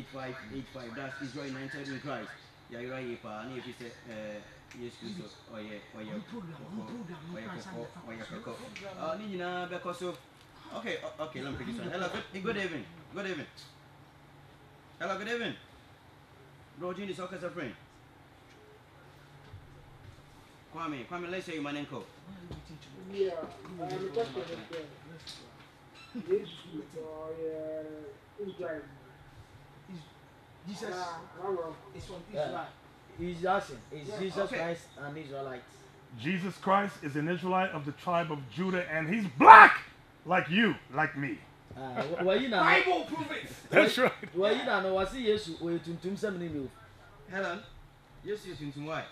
8585. That's Israel United in Christ. Yeah, you're right. If you say, yes, or okay, let me pick this one. Hello, good evening. Good evening. Hello, good evening. Bro, June is okay, friend. Kwame, let's say my name. Yeah, I'm talking yes, Israel. Jesus is from Israel. He's asking, is Jesus Christ an Israelite? Jesus Christ is an Israelite of the tribe of Judah, and he's black like you, like me. Bible prove it. That's right. Well, you know, was he yes, we tuntum something new. Helen, yes, you tuntum why?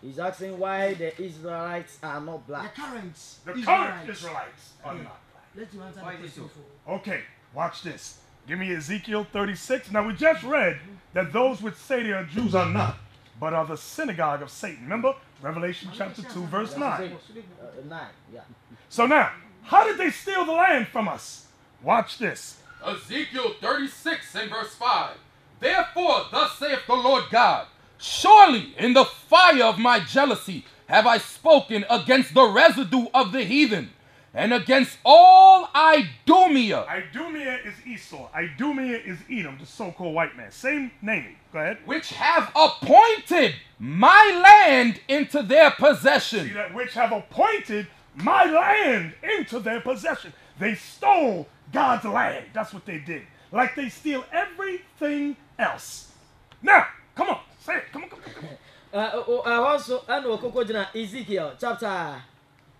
He's asking why the Israelites are not black. The current Israelites are not black. Why is this so? Okay. Watch this. Give me Ezekiel 36. Now, we just read that those which say they are Jews are not, but are the synagogue of Satan. Remember? Revelation chapter 2, verse 9. 9, yeah. So now, how did they steal the land from us? Watch this. Ezekiel 36 and verse 5. Therefore, thus saith the Lord God, surely in the fire of my jealousy have I spoken against the residue of the heathen, and against all Idumea. Idumea is Esau. Idumea is Edom, the so-called white man. Same name. Go ahead. Which have appointed my land into their possession. See that? Which have appointed my land into their possession. They stole God's land. That's what they did. Like they steal everything else. Now, come on. Say it. Come on. Also, I know Kokojina Ezekiel chapter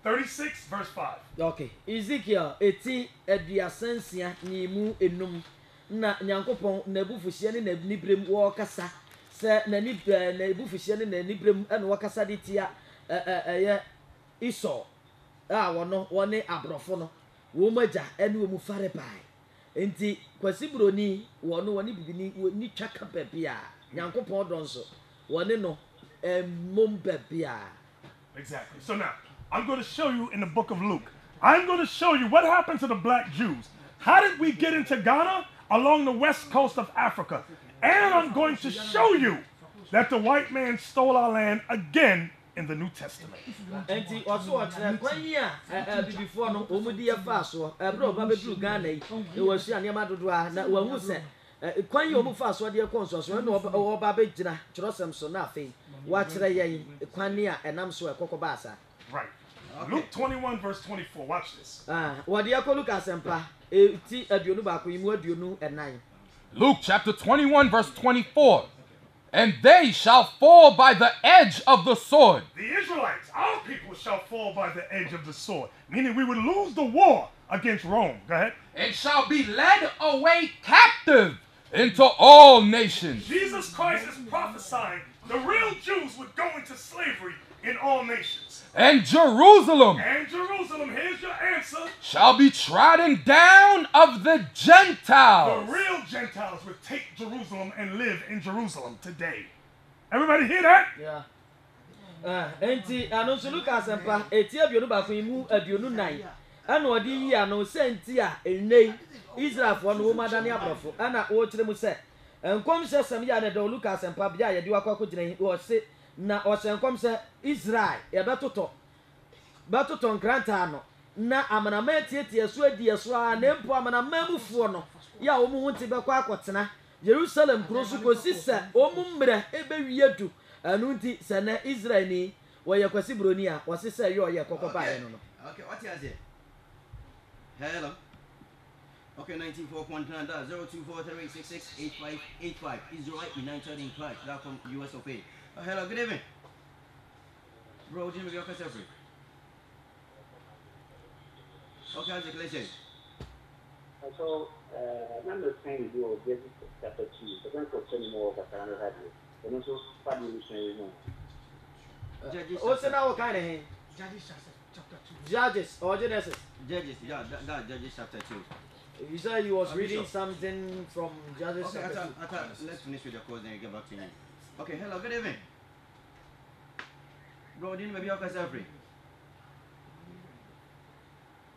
36 verse 5. Okay. Ezekiel eti eduasensia nimu enum na nyankopon nabufuhie ne nibrem wo kasa se nabufuhie ne nibrem ene wo kasa de tia eye Esau a wono woni abrofo no wo maja ene wo mu fare bai enti kwasibroni wono woni bibini woni twaka babia nyankopon donso woni no mom babia. Exactly. So now I'm going to show you in the book of Luke. I'm going to show you what happened to the black Jews. How did we get into Ghana? Along the west coast of Africa. And I'm going to show you that the white man stole our land again in the New Testament. Right. Okay. Luke 21 verse 24. Watch this. Luke chapter 21 verse 24. And they shall fall by the edge of the sword. The Israelites, our people, shall fall by the edge of the sword. Meaning we would lose the war against Rome. Go ahead. And shall be led away captive into all nations. Jesus Christ is prophesying the real Jews would go into slavery in all nations. And Jerusalem, here's your answer, shall be trodden down of the Gentiles. The real Gentiles would take Jerusalem and live in Jerusalem today. Everybody hear that? Yeah. Enti anonso Lucas empa eti abionu ba kunmu abionu nine. Ana odi yi anonso enti a enei Israel for no madani abrofo. Ana wo kire mu se enkom se sam ya na do Lucas empa bia ya di wakwa kugine wo se na osenkom se Israel ya betoto nkranta no na amanama tietie so adie so a na mpo amanama mufuo no ya omu hunti bekwa akotena Jerusalem krosu kosisa omu mbre ebewiedu anu nti se na Israel ni woye kwasi bronia wasisa ye oye kokoba ye no. Okay, what is it? Hello. Okay, 1941 0243668585. Israel United in Christ. That from US of A. Hello, good evening. Bro, Jimmy, go catch every. Okay, let's say. And so, I'm not saying you will get that achieved, but I'm concerning more of a kind of idea. And also, family missionary. What's the now kind of thing? Judges chapter 2. Judges or Genesis? Judges, yeah, that Judges chapter 2. You said you was reading something from Judges chapter 2. Okay, let's finish with your course then you get back to me. Okay, hello, good evening. Bro, do you maybe have yourself free?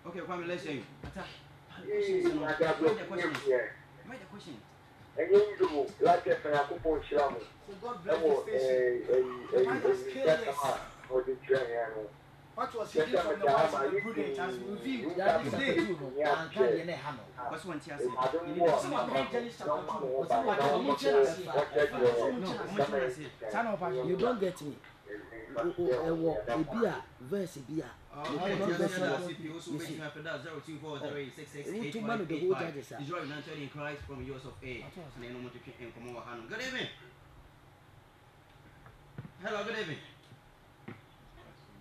Okay, Kwame, let's hear you. What's the question? What was he doing from the wise and the prudent as revealed that this day? And can you hammer? What's one chance? You don't get me. Verse Bia. Israel naturally in Christ from years of age. Good evening. Hello, good evening.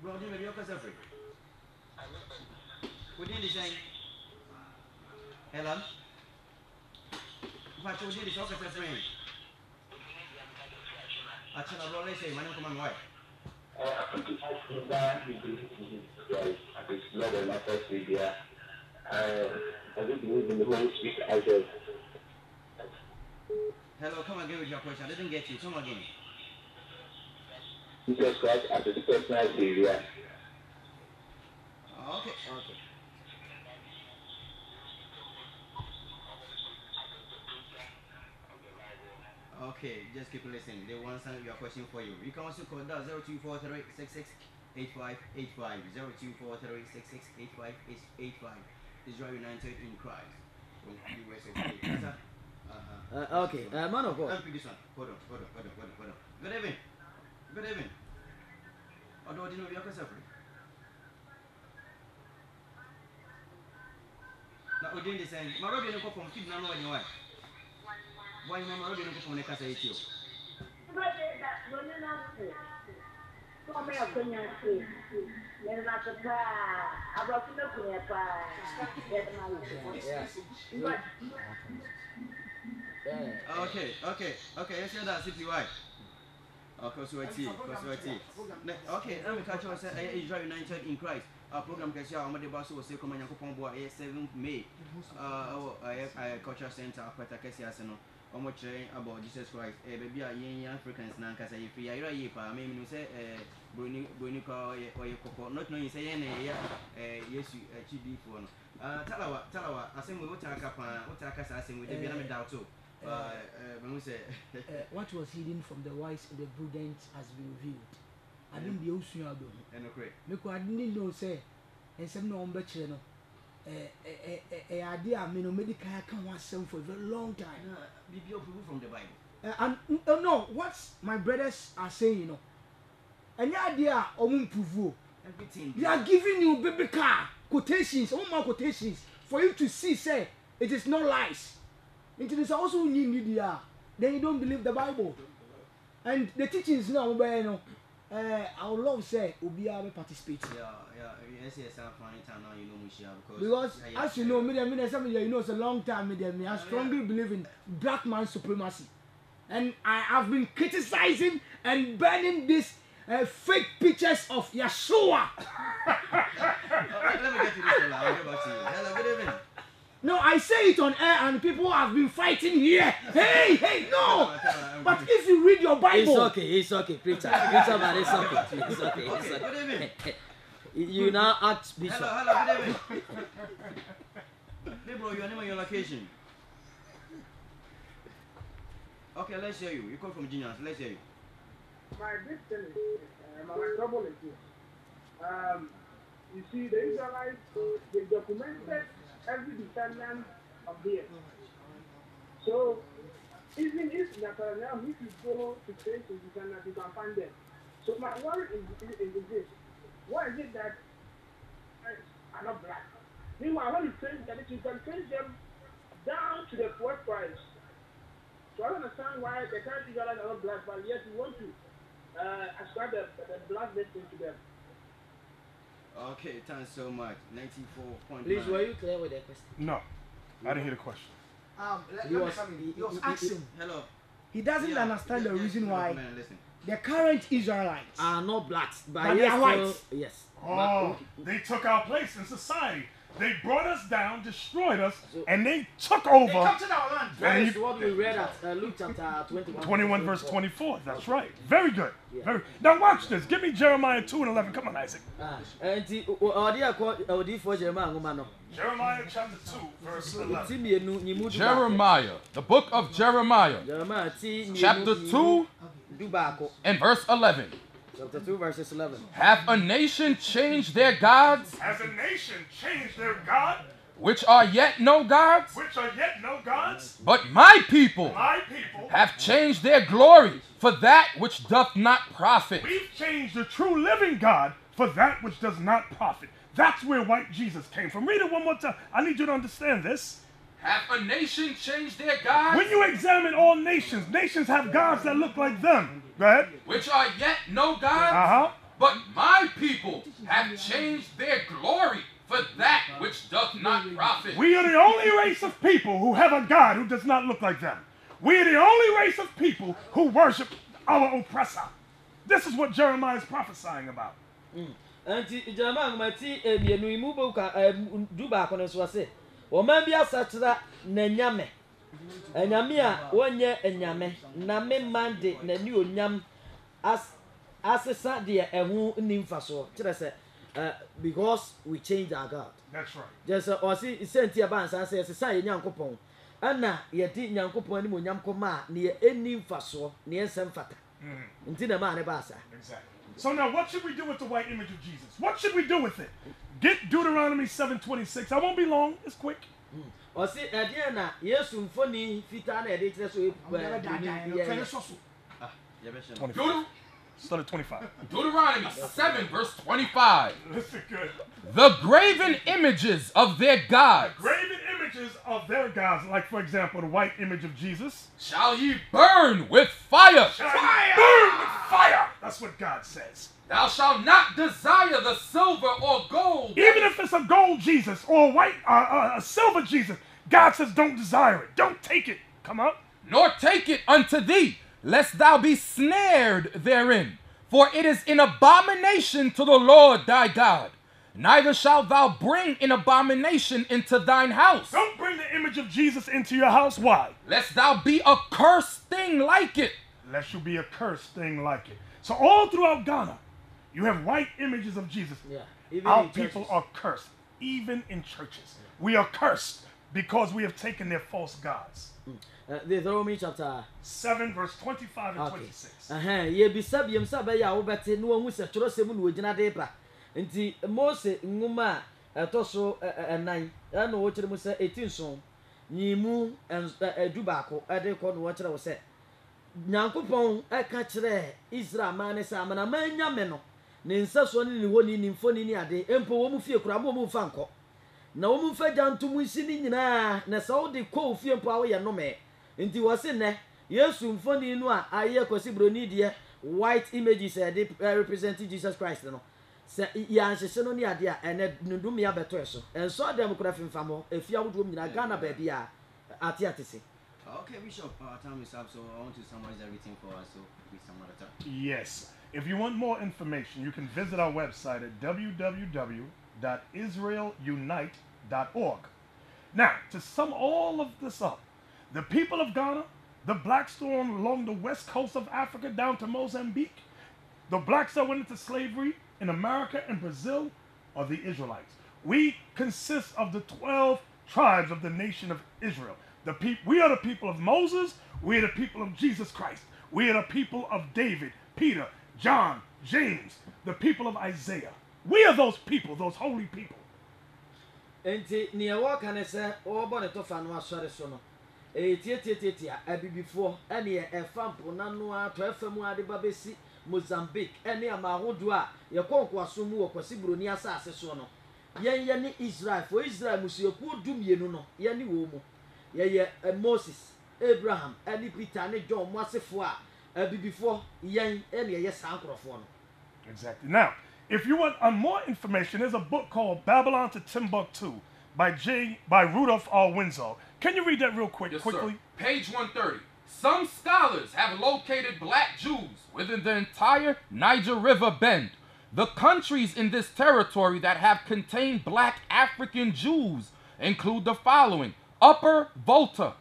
Bro, do you remember your cousin Africa? What did you say? Hello? What did you say? Hello, come again with your question. I didn't get you. Come again. Jesus Christ as his personal savior. Okay, okay. Okay, just keep listening. They will answer your question for you. You can also call that 0243-668585. 0243-668585. Israel United in Christ. Okay, man of God. Hold on. Good evening. Good evening. Although I didn't know your question. Now, we're doing the same. Marobi, you go from Kid Nano and your wife. Why, Marobi, you go from the Casa Etio? Okay. Yes, you're that CPY. Okay, let me catch you. Israel United in Christ. Our program can share our mother Basso was second and Combo 7th May. Culture Center, Patakasi Asano, how much about Jesus Christ. A baby, a young Africans, Nankasa, if you are a year, I mean, you say, Brunico or your cocoa, not knowing, say, yes, you achieve one. Talawa, I say, we will take up what I can say with the doubt too. What was hidden from the wise and the prudent has been revealed. I didn't be also I didn't know, say, and some no bachelor. Idea, I mean, a medical can was sent for a very long time. Be people from the Bible. And no, what my brothers are saying, you know, and the idea of everything they are giving you biblical quotations, all my quotations, for you to see, say, it is not lies. It is also new media. Then you don't believe the Bible. And the teachings now, our love say, Obiabe participate. Yes, I'm finding time now, you know, Michelle. Because as you know, you know, it's a long time, I strongly believe in black man supremacy. And I have been criticizing and banning these fake pictures of Yeshua. Let me get to this one, I'll get back to you. Hello, good evening. No, I say it on air and people have been fighting here. Hey, no! But if you read your Bible... It's okay, Preacher, man, it's okay. Good evening. You now act Bishop. Hello, good evening. Hey, bro, your name and your location. Okay, let's hear you. You come from Genius, let's hear you. My big thing is, my trouble is here. You see, the Israelites, they documented every descendant of the earth. So, even if Nathanael, if you follow to trace his descendants, you can find them. So, my worry is this. Why is it that are not black? Meanwhile, when you trace them, you can trace them down to the fourth price. So, I don't understand why the current Israelites are not black, but yet you want to ascribe the blackness to them. Okay, thanks so much. 94.9. Please, were you clear with the question? No. I didn't hear the question. He was asking. Hello. He doesn't understand the reason why the current Israelites are not blacks, but they are whites. Yes. Oh, they took our place in society. They brought us down, destroyed us, and they took over. They captured our land. That is what we read at Luke chapter 21. 21 verse 24. That's right. Very good. Yeah. Very. Now watch this. Give me Jeremiah 2 and 11. Come on, Isaac. Jeremiah chapter 2 verse 11. Jeremiah. The book of Jeremiah. Chapter 2 and verse 11. Chapter 2, verses 11. Have a nation changed their gods? Has a nation changed their God? Which are yet no gods? Which are yet no gods? But my people have changed their glory for that which doth not profit. We've changed the true living God for that which does not profit. That's where white Jesus came from. Read it one more time. I need you to understand this. Have a nation changed their gods? When you examine all nations, nations have gods that look like them. Go ahead. Which are yet no gods, but my people have changed their glory for that which doth not profit. We are the only race of people who have a God who does not look like them. We are the only race of people who worship our oppressor. This is what Jeremiah is prophesying about. Enyamia wonye enyame na me mande na ni onyam asesa de ehu nimfaso kire se because we change our God. That's right. Just or see sentia bansa say sesa ye nyankopon ana ye di nyankopon ni onyam koma na ye enimfaso na ye semfata nti na ma ne basa. Exactly. So now what should we do with the white image of Jesus? What should we do with it? Get Deuteronomy 7:26. I won't be long. It's quick. Or see, Adiana, yes, funny, Fitana, Started 25. Deuteronomy 7, verse 25. Listen good. The graven images of their gods. The graven images of their gods, like for example, the white image of Jesus. Shall ye burn with fire? Burn with fire. That's what God says. Thou shalt not desire the silver or gold. Even if it's a gold Jesus or a white, a silver Jesus, God says don't desire it. Don't take it. Come on. Nor take it unto thee, lest thou be snared therein. For it is an abomination to the Lord thy God. Neither shalt thou bring an abomination into thine house. Don't bring the image of Jesus into your house. Why? Lest thou be a cursed thing like it. Lest you be a cursed thing like it. So all throughout Ghana, you have white images of Jesus. Yeah, our people are cursed, even in churches. Yeah. We are cursed because we have taken their false gods. Deuteronomy chapter 7, verse 25 and 26. Israel man Nensa swani ni honi ni mfoni ni ade empo wo mu fie kura mo mu fa nko na wo mu fa jantu mu nsi ni nyina na sa wo de ko fie empo awo ye no me nti wo se ne Yesu mfoni no a aye kwesi broni de white images ade representing Jesus Christ no se ya nsese no ni ade a ene ndumi abeto eso enso adem kura fimfa mo efia wodo nyina Ghana ba bia ate atese. Okay, Bishop, our time is up, so I want to summarize everything for us, so please summarize that. Yes. If you want more information, you can visit our website at www.israelunite.org. Now, to sum all of this up, the people of Ghana, the blacks stormed along the west coast of Africa down to Mozambique, the blacks that went into slavery in America and Brazil are the Israelites. We consist of the 12 tribes of the nation of Israel. We are the people of Moses, we are the people of Jesus Christ, we are the people of David, Peter, John, James, the people of Isaiah. We are those people, those holy people. Enti niawa kanese obo ne tofa no asore so no. Etietetietia abibifo ene e fampo nanu ato afam ade babesi Mozambique ene amahodo a yekonko asomu okwasi broni asase so no. Yen ye ne Israel, for Israel musieku dumienu no, ye ne wo mu. Ye ye Moses, Abraham, ene Peter ne John mwasefo a before young earlier, yes, microphone. Exactly. Now, if you want more information, there's a book called Babylon to Timbuktu by Rudolph R. Winslow. Can you read that real quick, quickly? Sir. Page 130. Some scholars have located black Jews within the entire Niger River Bend. The countries in this territory that have contained black African Jews include the following: Upper Volta,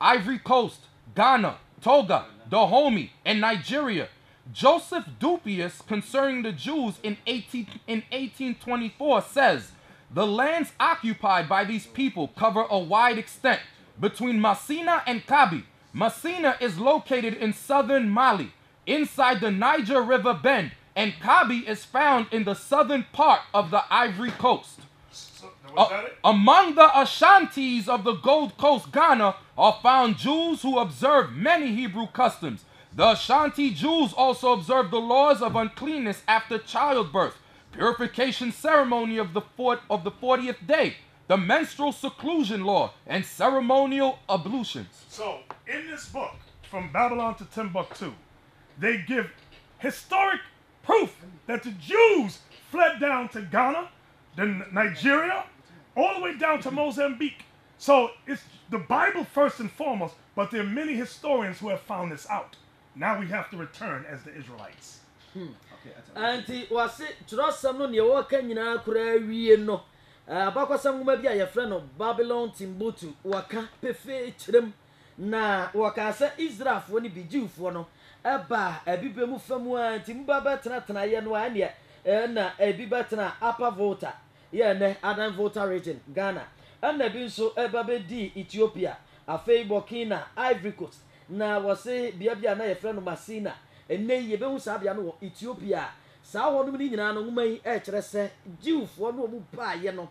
Ivory Coast, Ghana, Togo, Dahomey, and Nigeria. Joseph Dupuis, concerning the Jews in 1824, says, "The lands occupied by these people cover a wide extent between Massina and Kabi. Massina is located in southern Mali, inside the Niger River Bend, and Kabi is found in the southern part of the Ivory Coast. Among the Ashantis of the Gold Coast, Ghana, are found Jews who observe many Hebrew customs. The Ashanti Jews also observe the laws of uncleanness after childbirth, purification ceremony of the 40th day, the menstrual seclusion law, and ceremonial ablutions." So, in this book, From Babylon to Timbuktu, they give historic proof that the Jews fled down to Ghana, then Nigeria, all the way down to Mozambique. So it's the Bible first and foremost, but there are many historians who have found this out. Now we have to return as the Israelites. Anti was it trust someone you walk in a career? No, Bakwasam will be a friend of Babylon, Timbuktu, Waka, perfect them. Na Wakasa Israel when he be Jew for no. Aba, a people move from one Timbaba Tanayan yet. Na ebibatna upper voter ne adam voter region Ghana na bi nso ebabe di Ethiopia afei Burkina Ivory Coast na wose biabia na ye frano Masina enne ye behu sabia no Ethiopia sa honum ni nyina no nman e kyerese Jewfo no mu ba ye no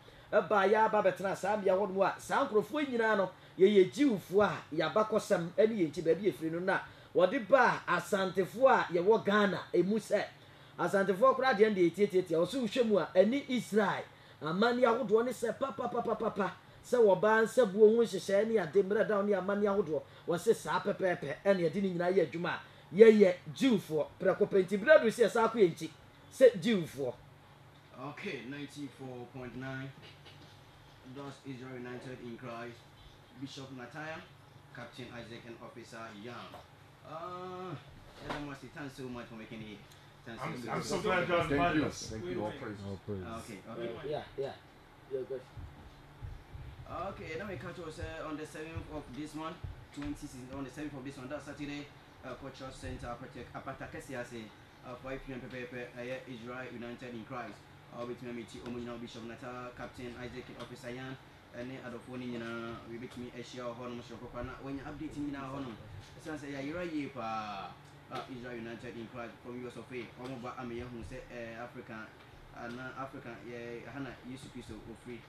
ba ya ba betna sa bia honum a sa nkrofo nyina no ye Jewfo a ya bakosam ene ye ntiba bi efri no na wode ba asantefo a ye wo Ghana emu se asantefo kura de ndi etieti osu hwemu a ani Israel amani ahodo ne se papa se wo ban se bu ohun hyehye ne ade mra down ne amani ahodo wo se sa pepepe ene ade ni nyina ye adwuma ye Jewfo prekopenti bredu se sa ko enchi se Jewfo. Okay, 94.9. Thus Israel united in Christ. Bishop Nataya, Captain Isaac, and Officer Young. Thanks so much for making it. I'm so glad y'all invited us. Thank you, all praise. Okay. Yeah, good. Okay, then we catch us on the 7th of this month, 2016, on the 7th of this month, that's Saturday, Cultural Center, Apatakesiase, 5 p.m. Israel United in Christ. With me, Omina Bishop Nata, Captain Isaac, and Officer Yan, and then Adoponi, we make me a share of Honum Shokopana. When you're updating in our Honum, it's a year. Israel United in Christ from US of A. Omoba Amia who said African and African Hana used to be so free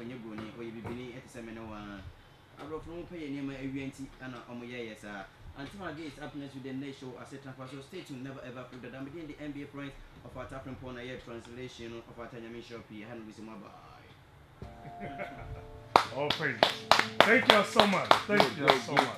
on your bony or you be at the seminar. I wrote from pay and UNT and Omoya, sir. Until again, it's happiness with the nation as a transfer. So stay tuned, never ever put the damn in the NBA friends of our Tapping Ponaya translation of our Tanya Michel P. Henry Simaba. All praise. Thank you so much. Thank you so much.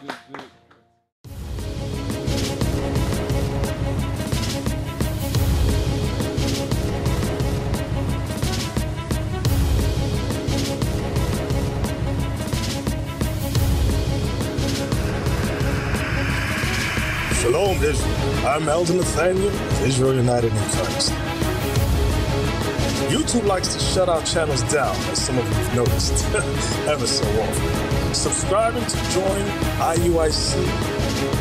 Shalom, Israel. I'm Elder Nathaniel of Israel United in Christ. YouTube likes to shut our channels down, as some of you have noticed, ever so often. Subscribing to join IUIC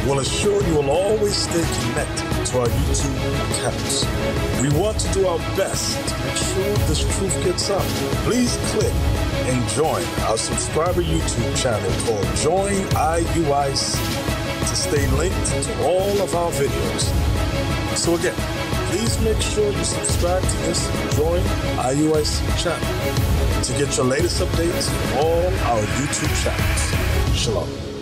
will assure you will always stay connected to our YouTube accounts. We want to do our best to make sure this truth gets out. Please click and join our subscriber YouTube channel called Join IUIC. To stay linked to all of our videos. So again, please make sure you subscribe to this Join IUIC channel to get your latest updates on all our YouTube channels. Shalom.